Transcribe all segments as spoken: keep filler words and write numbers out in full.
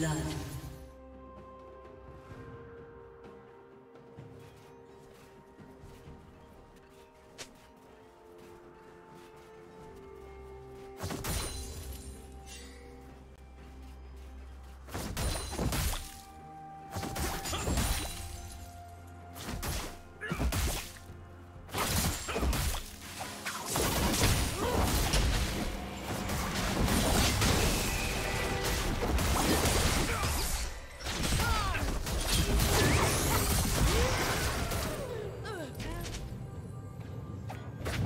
blood. Double kill.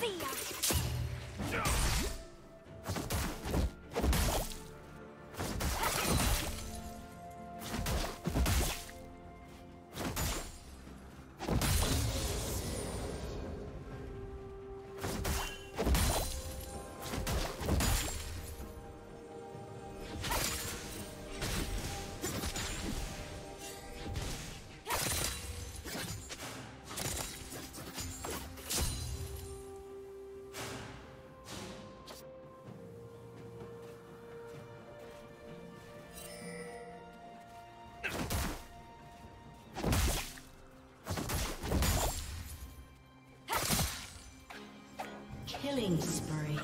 See ya. Killing spree.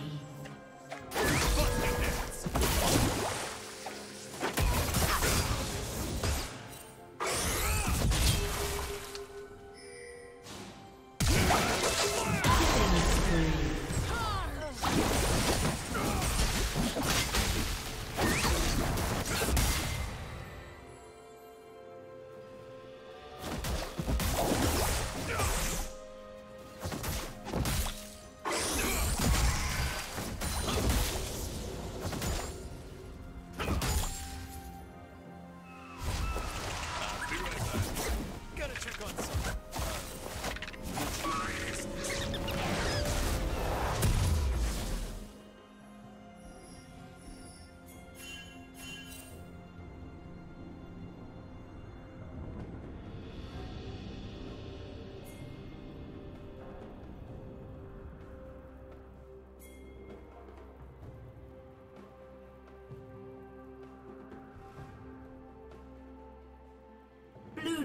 Blue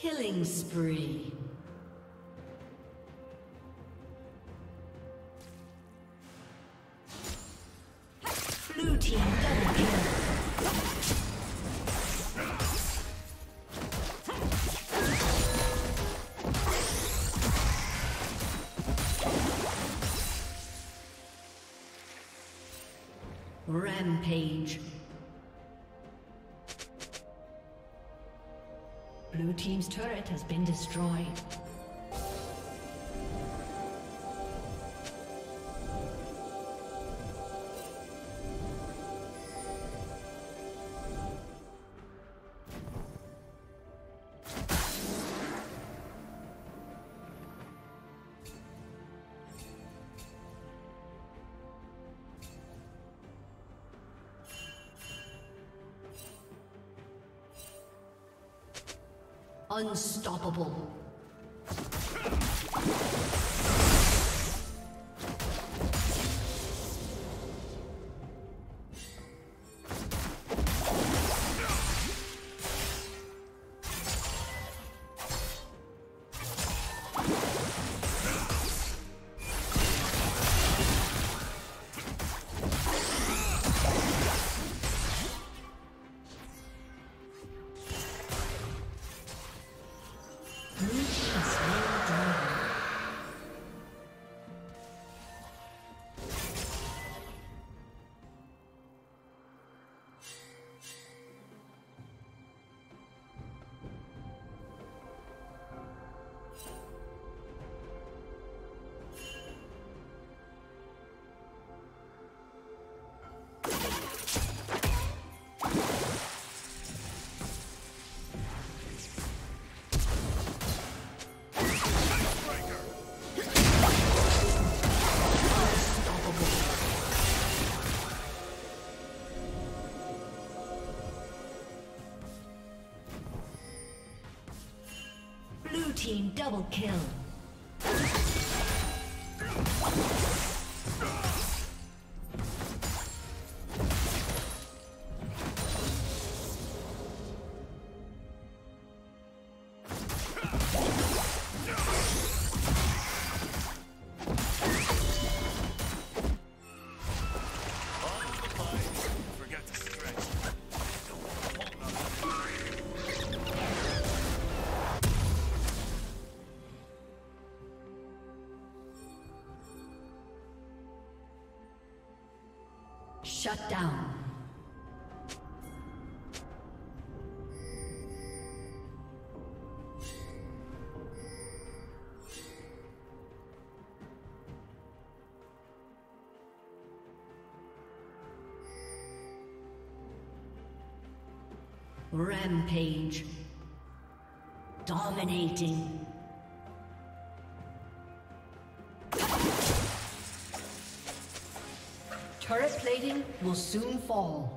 Killing spree. Blue team double kill. Rampage. Blue team's turret has been destroyed. Unstoppable. Team double kill. Shut down. Rampage. Dominating. Turret plating will soon fall.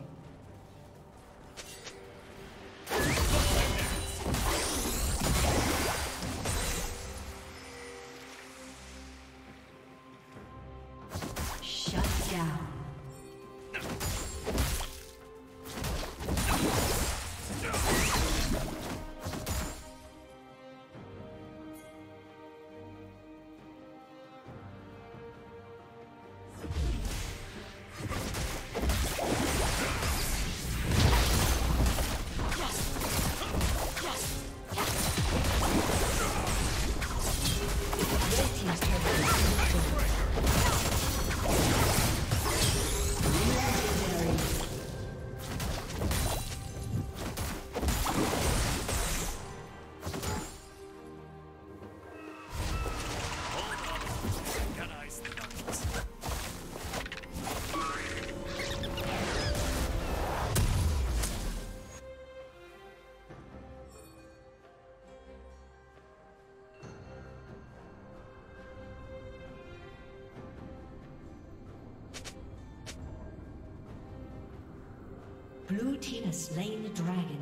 Blue team has slain the dragon.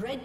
Red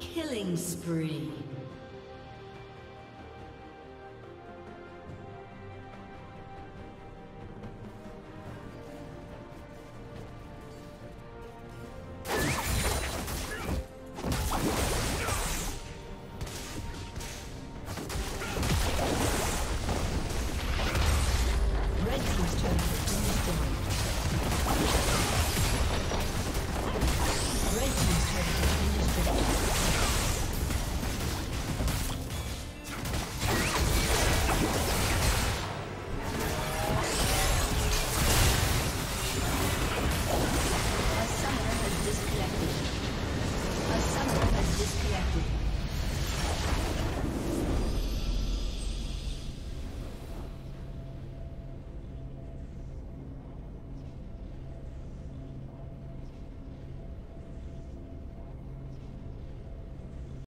Killing spree.